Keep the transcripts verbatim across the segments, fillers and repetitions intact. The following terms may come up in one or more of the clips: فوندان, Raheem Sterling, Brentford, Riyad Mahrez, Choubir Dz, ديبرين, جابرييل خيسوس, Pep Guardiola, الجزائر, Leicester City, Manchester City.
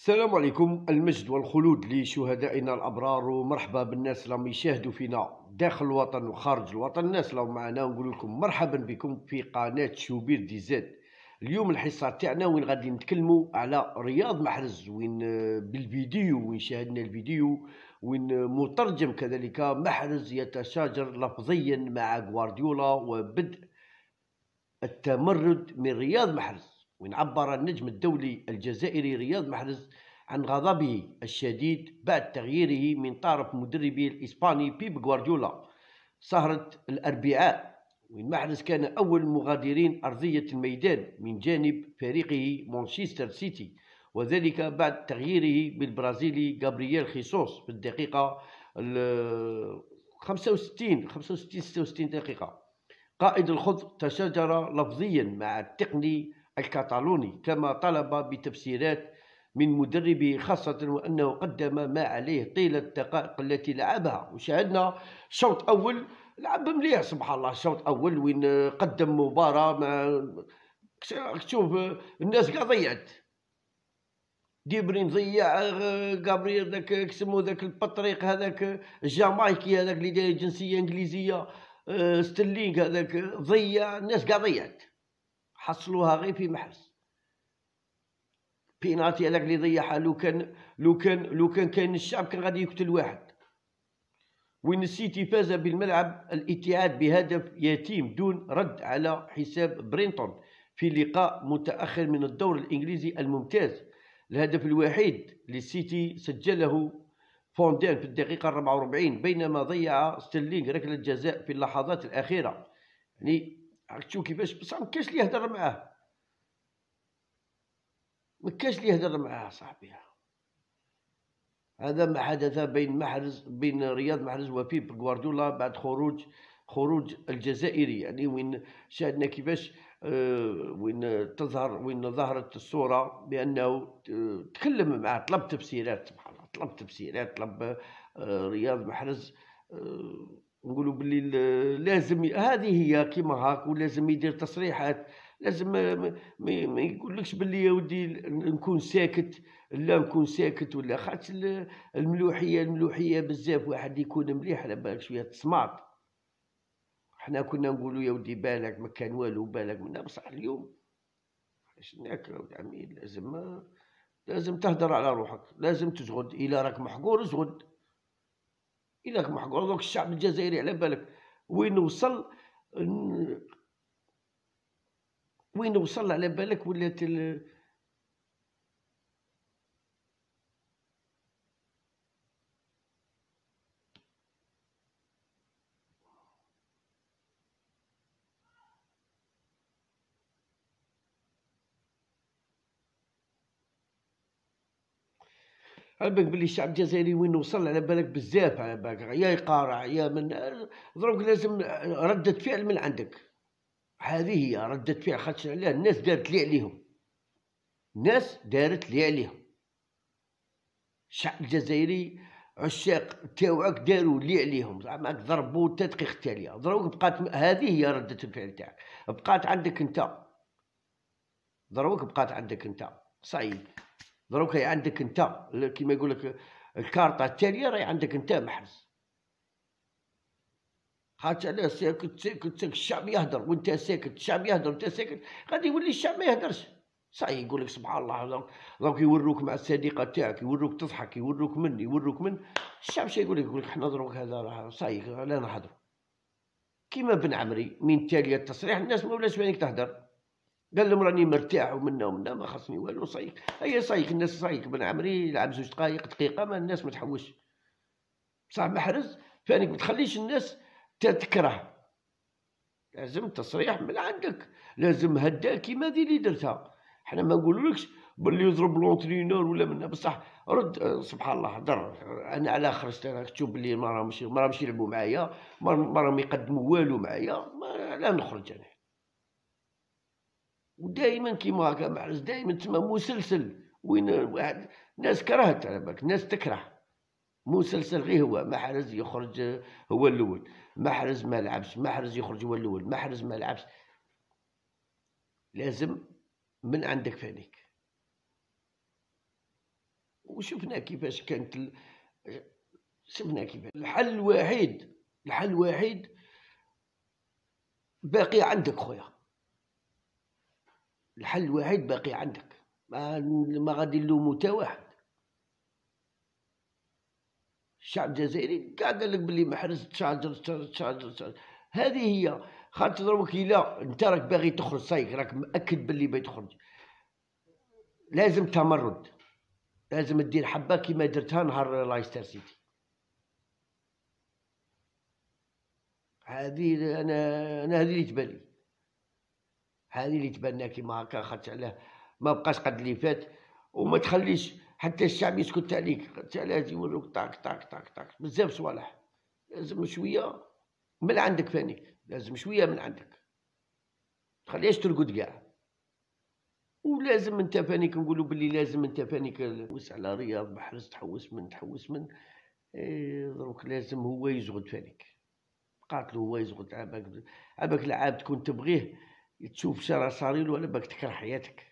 السلام عليكم، المجد والخلود لشهدائنا الابرار، ومرحبا بالناس اللي يشاهدوا فينا داخل الوطن وخارج الوطن. الناس اللي معنا نقول لكم مرحبا بكم في قناه شوبير دي زاد. اليوم الحصه تاعنا وين غادي نتكلموا على رياض محرز، وين بالفيديو وين شاهدنا الفيديو وين مترجم كذلك محرز يتشاجر لفظيا مع غوارديولا وبدء التمرد من رياض محرز، وإن عبر النجم الدولي الجزائري رياض محرز عن غضبه الشديد بعد تغييره من طرف مدربه الإسباني بيب غوارديولا سهرة الأربعاء، وإن محرز كان أول مغادرين أرضية الميدان من جانب فريقه مانشستر سيتي، وذلك بعد تغييره بالبرازيلي جابرييل خيسوس في الدقيقة خمسة وستين خمسة وستين ستة وستين دقيقة. قائد الخضر تشاجر لفظيا مع التقني الكتالوني كما طلب بتفسيرات من مدربه، خاصة وأنه قدم ما عليه طيلة الدقائق التي لعبها. وشاهدنا شوط أول لعب مليح سبحان الله، شوط أول وين قدم مباراة مع تشوف الناس كاع ضيعت، ديبرين ضيع، جابرييل ذاك اسمو ذاك البطريق هذاك الجامايكي هذاك اللي داير جنسية إنجليزية، ستيرلينغ هذاك ضيع، الناس كاع ضيعت، حصلوها غير في محرز. بيناتي هذاك اللي ضيعها لو كان لو كان لو كان كاين الشعب كان غادي يقتل واحد. وين السيتي فاز بالملعب الاتحاد بهدف يتيم دون رد على حساب برينتون في لقاء متأخر من الدور الإنجليزي الممتاز. الهدف الوحيد للسيتي سجله فوندان في الدقيقة الرابعة والأربعين، بينما ضيع ستيرلينغ ركلة جزاء في اللحظات الأخيرة. يعني راك تشوف كيفاش بصح مكاش لي يهدر معاه، مكاش لي يهدر معاه صاحبي. هذا ما حدث بين محرز بين رياض محرز وبيب غوارديولا بعد خروج خروج الجزائري، يعني وين شاهدنا كيفاش آه وين تظهر وين ظهرت الصورة بأنه آه تكلم معاه، طلب تفسيرات سبحان الله، طلب تفسيرات، طلب آه رياض محرز آه نقولوا بلي لازم، هذه هي كيما هاك، ولازم يدير تصريحات، لازم ما يقولكش بلي يا ودي نكون ساكت، لا نكون ساكت ولا خاطش الملوحيه الملوحيه بزاف، واحد يكون مليح على بالك شويه تصمات. حنا كنا نقولوا يا ودي بالك ما كان والو، بالك منا، بصح اليوم شناك يا ودي عمي، لازم لازم تهدر على روحك، لازم تزغد، الا راك محقور زغد، إلا راك محقور. دوك الشعب الجزائري على بالك وين وصل، وين وصل على بالك، ولات ال... على بالك بلي الشعب الجزائري وين وصل على بالك بزاف، على بالك يا يقارع يا من دروك، لازم ردة فعل من عندك. هذه هي ردة فعل، خاطش علاه الناس دارت لي عليهم، الناس دارت لي عليهم، الشعب الجزائري عشاق تاوعك داروا لي عليهم، زعما ضربوا التدقيق التالية دروك بقات. هذه هي ردة الفعل تاعك، بقات عندك انت، دروك بقات عندك انت صعيب، دروك راهي عندك انت كيما يقول لك الكارطه التاليه، راهي عندك انت محرز. خاطر علاه ساكت ساكت ساكت، الشعب يهدر وانت ساكت، الشعب يهدر وانت ساكت، غادي يولي الشعب ما يهدرش. صحيح يقول لك سبحان الله، دروك يوروك مع الصديقه تاعك، يوروك تضحك، يوروك من يوروك من الشعب شنو يقول لك، يقول لك حنا دروك هذا راه صحيح لا نهضروا. كيما بن عمري من تاليه التصريح الناس ما ولاش بانك تهدر، قال لهم راني مرتاح ومنا ومنا ما خاصني والو صايك، هي صايك الناس صايك. بن عمري يلعب زوج دقائق دقيقه ما الناس ما تحوش. بصح محرز فانك ما تخليش الناس تتكره، لازم تصريح من عندك، لازم هدا كيما هذه اللي درتها. حنا ما نقولولكش باللي يضرب لونترينور ولا منا، بصح رد سبحان الله هضر. انا على خرجت انا تشوف بلي ما راهمش ما راهمش يلعبوا معايا، ما راهم يقدموا والو معايا، لا نخرج انا. ودائما كيما هكا محرز دائما تما مسلسل، وين واحد الناس كرهت على بالك، الناس تكره مسلسل غير هو محرز يخرج هو الاول، محرز ما لعبش، محرز يخرج هو الاول، محرز ما لعبش. لازم من عندك فانيك، وشفنا كيفاش كانت ال... شفنا كيفاش الحل الوحيد الحل الوحيد باقي عندك خويا، الحل الوحيد باقي عندك، ما ما غادي نلومو تا واحد. الشعب الجزائري كاع قال لك بلي محرز تشاجر تشاجر تشاجر، هذه هي. خاطر دروك الا انت راك باغي تخرج صايك، راك مأكد بلي باغي تخرج، لازم تمرد، لازم دير حبه كيما درتها نهار لايستر سيتي. هذه انا انا هذه اللي تبالي، هذه اللي تبالنا كيما هكا. خاطر علاه ما بقاش قد اللي فات، وما تخليش حتى الشعب يسكت عليك، حتى لازم يولوك طاك طاك طاك طاك بزاف صوالح. لازم شويه من عندك فانيك، لازم شويه من عندك، تخليهاش ترقد كاع. ولازم انت فانيك، نقولوا باللي لازم انت فانيك تحوس على رياض محرز، تحوس من تحوس من دروك ايه. لازم هو يزغد فانيك، قاتلو هو يزغد. عباك عباك لعاب تكون تبغيه، تشوف شرا صاريلو، على بالك تكره حياتك،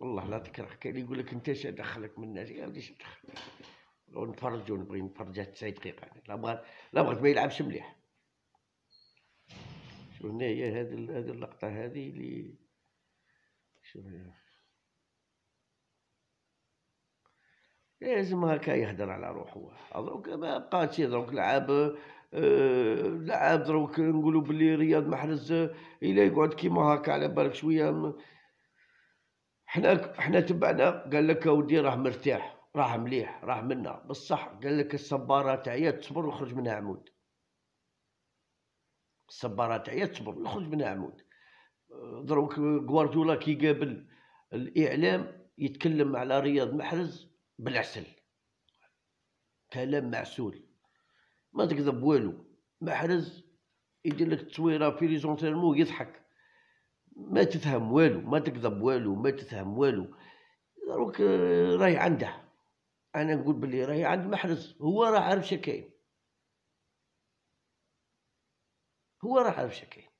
والله لا تكره. كاين اللي يقول لك انت اش دخلك من الناس، يا ودي اش دخلك، لو نتفرج ونبغي نتفرج تسع دقائق، لا بغات لا بغات ما يلعبش مليح. شوف هنايا هذه هذه اللقطه هذه اللي شوف هي. لازم هكا يهدر على روحو. دروك ما بقاتش دروك لعاب لعاب دروك نقولوا بلي رياض محرز الا يقعد كيما هكا على بالك شويه. حنا حنا تبعنا قال لك اودي راه مرتاح، راه مليح، راه منا بصح. قال لك الصباره تاعيا تصبر ويخرج منها عمود، الصباره تاعيا تصبر ويخرج منها عمود. دروك غوارديولا كي قابل الاعلام يتكلم على رياض محرز بالعسل، كلام معسول، ما تكذب والو. محرز يدير لك التصويره في لي زونترمون يضحك، ما تفهم والو، ما تكذب والو، ما تفهم والو. دروك راهي عنده، انا نقول بلي راهي عند محرز، هو راه عارف شا كاين، هو راه عارف شا كاين.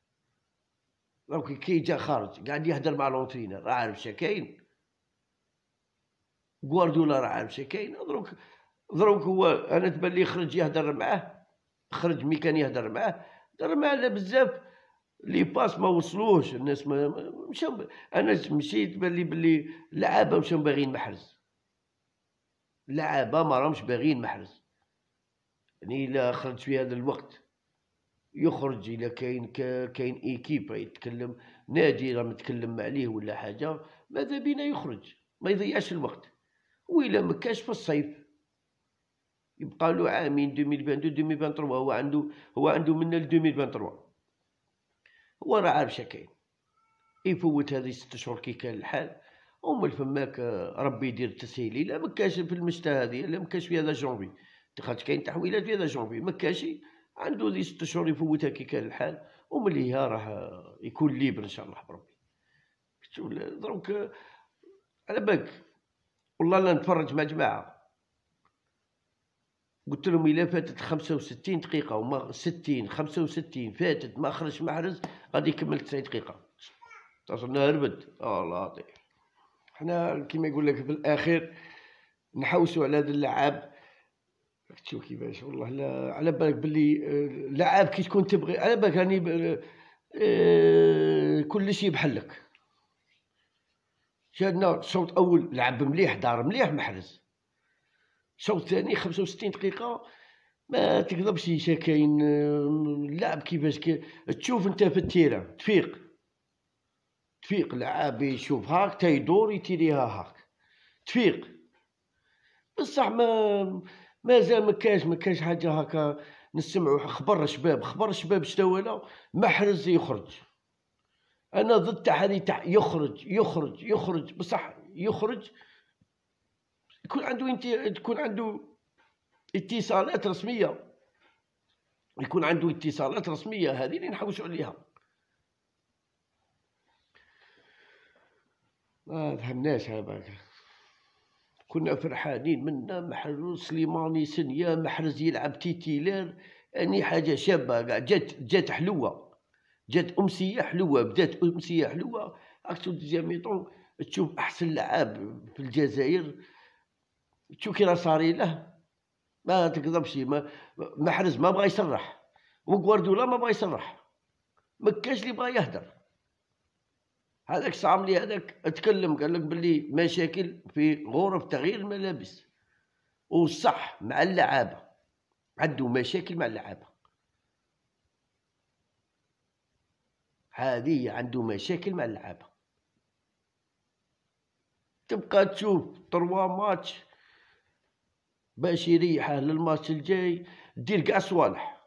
دروك كي جا خارج قاعد يهدر مع لونترينر، راه عارف شا كاين. غوارديولا راه عارف شا كاين. دروك دروك هو انا تبان لي خرج يهدر معاه، خرج مي كان يهدر معاه، هدر معاه على بزاف لي باس ما وصلوهش الناس. ما مشاو، انا مشيت تبان لي بلي اللعابه مشاو باغيين محرز، اللعابه ما راهمش باغيين محرز. يعني الا خرج في هذا الوقت يخرج، الا كاين كاين ايكيب يتكلم، نادي راه متكلم عليه ولا حاجه، ماذا بينا يخرج ما يضيعش الوقت. وإلا مكاش في الصيف يبقى له عامين ألفين واثنين ألفين وثلاثة، هو عنده هو عنده من ألفين وثلاثة، هو راه عارف شا كاين. يفوت هذه ست شهور كي كان الحال، ومن فماك ربي يدير التسهيل. لا مكاش في المشتا هذه، لا مكاش في هذا جونفي، خاطر كاين تحويلات في هذا جونفي، مكاش عنده هذه ست شهور يفوتها كي كان الحال، ومليها راه يكون ليبر ان شاء الله بربي. دروك على بالك والله لا نتفرج مع جماعه، قلت لهم الا فاتت خمسة وستين دقيقه وما ستين خمسة وستين فاتت ما خرج محرز، غادي يكمل تسعين دقيقه. تصلنا هربد اه لاطي. حنا كيما يقول لك في الاخير نحوسوا على هذا اللعاب. شوف كيفاش والله لا على بالك بلي اللعاب كي تكون تبغي، على بالك راني كل شيء بحلك. شادنا الشوط الاول لعب مليح، دار مليح محرز. الشوط الثاني خمسة وستين دقيقه ما تكذبش شا كاين. اللعب كيفاش كي تشوف انت في التيران، تفيق تفيق لعاب يشوف هاك تا يدور يتيريها هاك، تفيق بصح ما مازال مكاش مكاش حاجه هاكا. نسمعوا خبر الشباب، خبر الشباب شتاولا محرز يخرج. انا ضد هذه تاع يخرج يخرج يخرج، بصح يخرج يكون عنده انتي... تكون عنده اتصالات رسميه، يكون عنده اتصالات رسميه. هذه اللي نحوسوا عليها، ما فهمناش هباك. كنا فرحانين منا محرز سليماني سنيه، محرز يلعب تيتيلار، اني حاجه شابه كاع، جات جات حلوه، جات امسيه حلوه، بدات امسيه حلوه. اكتو ديجا ميطون تشوف احسن لعاب في الجزائر تشوف كي راه صاري له، ما تكذبش. ما محرز ما بغى يصرح، وغوارديولا ما بغى يصرح، ما كاش اللي بغى يهدر. هذاك صعب لي، هذاك اتكلم قال لك باللي مشاكل في غرف تغيير الملابس، وصح مع اللعابه عنده مشاكل مع اللعابه، هذه عنده مشاكل مع اللعابه. تبقى تشوف تروا ماتش باش يريحه للماتش الجاي، دير كاع صوالح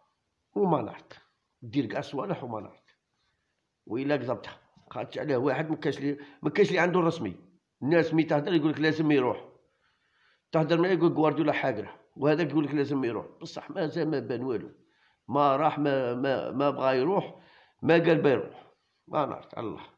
وما نعرف، دير كاع صوالح وما نعرف. وإلا كذبتها خاطش عليه واحد ما كاش لي ما كاش لي عنده رسمي. الناس مي تهدر يقول لك لازم يروح، تهدر معايا يقول غوارديولا حاقره، وهذاك يقول لك لازم يروح، بصح مازال ما بان والو، ما راح ما ما, ما بغى يروح، ما قال بيروح، ما نعرف. الله